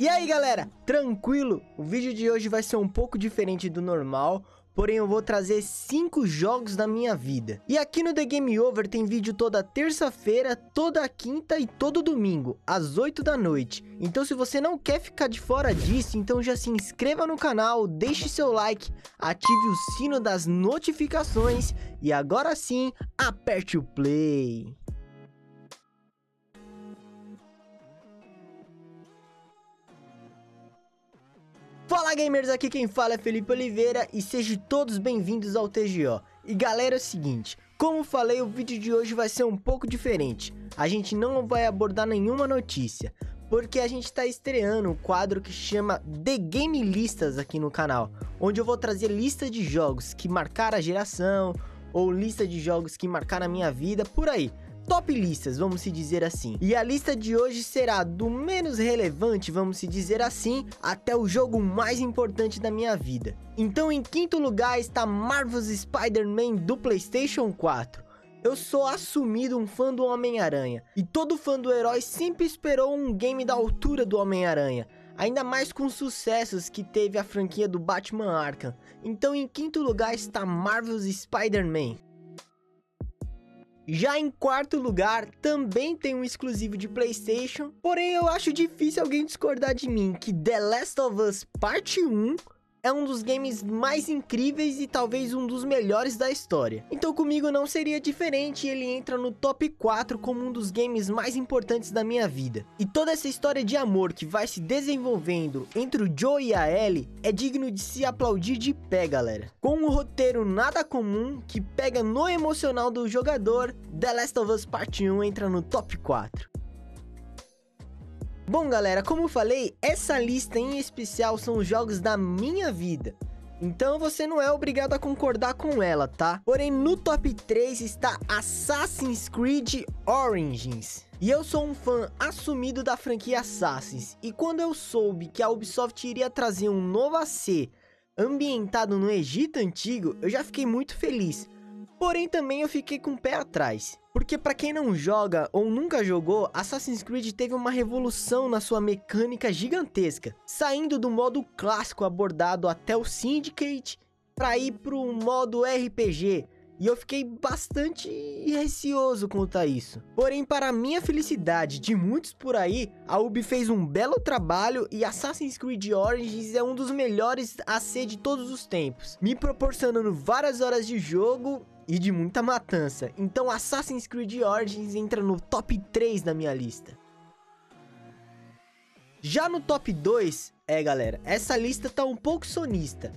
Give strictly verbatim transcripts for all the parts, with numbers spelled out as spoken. E aí galera, tranquilo? O vídeo de hoje vai ser um pouco diferente do normal, porém eu vou trazer cinco jogos da minha vida. E aqui no The Game Over tem vídeo toda terça-feira, toda quinta e todo domingo, às oito da noite. Então se você não quer ficar de fora disso, então já se inscreva no canal, deixe seu like, ative o sino das notificações e agora sim, aperte o play. Fala gamers, aqui quem fala é Felipe Oliveira e sejam todos bem-vindos ao T G O. E galera, é o seguinte, como falei, o vídeo de hoje vai ser um pouco diferente. A gente não vai abordar nenhuma notícia, porque a gente está estreando um quadro que chama The Game Listas aqui no canal, onde eu vou trazer lista de jogos que marcaram a geração, ou lista de jogos que marcaram a minha vida, por aí. Top listas, vamos se dizer assim. E a lista de hoje será do menos relevante, vamos se dizer assim, até o jogo mais importante da minha vida. Então em quinto lugar está Marvel's Spider-Man do PlayStation quatro. Eu sou assumido um fã do Homem-Aranha, e todo fã do herói sempre esperou um game da altura do Homem-Aranha, ainda mais com os sucessos que teve a franquia do Batman Arkham. Então em quinto lugar está Marvel's Spider-Man. Já em quarto lugar, também tem um exclusivo de PlayStation, porém eu acho difícil alguém discordar de mim que The Last of Us Parte um é um dos games mais incríveis e talvez um dos melhores da história. Então comigo não seria diferente, ele entra no top quatro como um dos games mais importantes da minha vida. E toda essa história de amor que vai se desenvolvendo entre o Joe e a Ellie é digno de se aplaudir de pé, galera. Com um roteiro nada comum que pega no emocional do jogador, The Last of Us Parte um entra no top quatro. Bom galera, como eu falei, essa lista em especial são os jogos da minha vida, então você não é obrigado a concordar com ela, tá? Porém, no top três está Assassin's Creed Origins. E eu sou um fã assumido da franquia Assassins, e quando eu soube que a Ubisoft iria trazer um novo A C ambientado no Egito Antigo, eu já fiquei muito feliz. Porém, também eu fiquei com o pé atrás, porque pra quem não joga ou nunca jogou, Assassin's Creed teve uma revolução na sua mecânica gigantesca, saindo do modo clássico abordado até o Syndicate, pra ir pro modo R P G, e eu fiquei bastante receoso quanto a isso. Porém, para minha felicidade de muitos por aí, a Ubi fez um belo trabalho e Assassin's Creed Origins é um dos melhores A C de todos os tempos, me proporcionando várias horas de jogo e de muita matança. Então Assassin's Creed Origins entra no top três da minha lista. Já no top dois, é galera, essa lista tá um pouco sonista,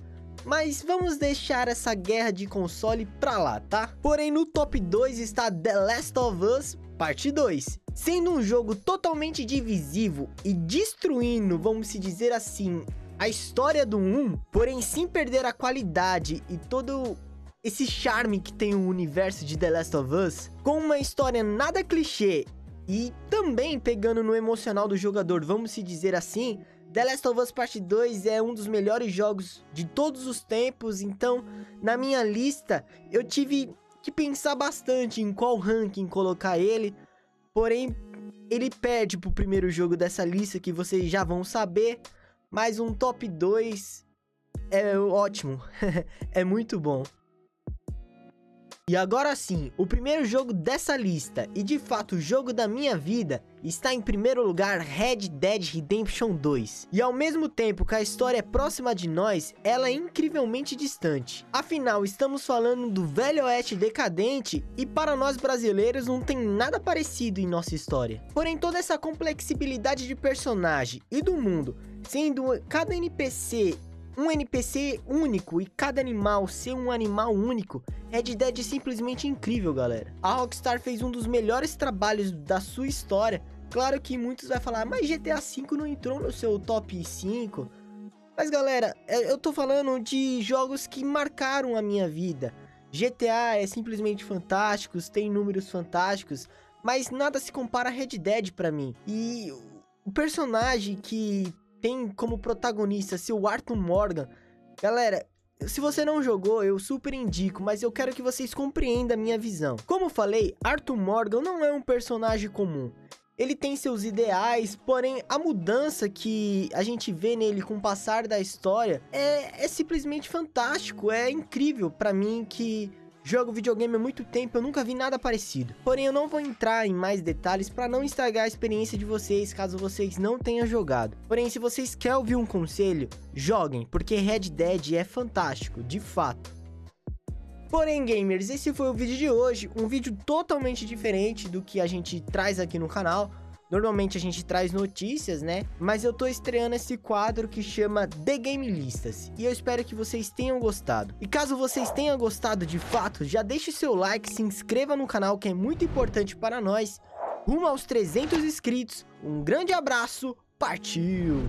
mas vamos deixar essa guerra de console pra lá, tá? Porém no top dois está The Last of Us Parte dois. Sendo um jogo totalmente divisivo e destruindo, vamos se dizer assim, a história do um, porém sem perder a qualidade e todo esse charme que tem o universo de The Last of Us, com uma história nada clichê e também pegando no emocional do jogador, vamos se dizer assim, The Last of Us Parte dois é um dos melhores jogos de todos os tempos. Então na minha lista eu tive que pensar bastante em qual ranking colocar ele, porém ele perde pro primeiro jogo dessa lista que vocês já vão saber, mas um top dois é ótimo, é muito bom. E agora sim, o primeiro jogo dessa lista, e de fato o jogo da minha vida, está em primeiro lugar Red Dead Redemption dois. E ao mesmo tempo que a história é próxima de nós, ela é incrivelmente distante. Afinal, estamos falando do Velho Oeste decadente, e para nós brasileiros não tem nada parecido em nossa história. Porém, toda essa complexibilidade de personagem e do mundo, sendo cada N P C um N P C único e cada animal ser um animal único, Red Dead é simplesmente incrível, galera. A Rockstar fez um dos melhores trabalhos da sua história. Claro que muitos vão falar, mas GTA cinco não entrou no seu top cinco. Mas galera, eu tô falando de jogos que marcaram a minha vida. G T A é simplesmente fantástico, tem números fantásticos, mas nada se compara a Red Dead pra mim. E o personagem que tem como protagonista seu Arthur Morgan. Galera, se você não jogou, eu super indico, mas eu quero que vocês compreendam a minha visão. Como falei, Arthur Morgan não é um personagem comum. Ele tem seus ideais, porém a mudança que a gente vê nele com o passar da história é, é simplesmente fantástico, é incrível pra mim que jogo videogame há muito tempo, eu nunca vi nada parecido. Porém eu não vou entrar em mais detalhes para não estragar a experiência de vocês caso vocês não tenham jogado. Porém, se vocês querem ouvir um conselho, joguem, porque Red Dead é fantástico, de fato. Porém, gamers, esse foi o vídeo de hoje, um vídeo totalmente diferente do que a gente traz aqui no canal. Normalmente a gente traz notícias, né? Mas eu tô estreando esse quadro que chama The Game Listas, e eu espero que vocês tenham gostado. E caso vocês tenham gostado de fato, já deixe seu like, se inscreva no canal que é muito importante para nós. Rumo aos trezentos inscritos, um grande abraço, partiu!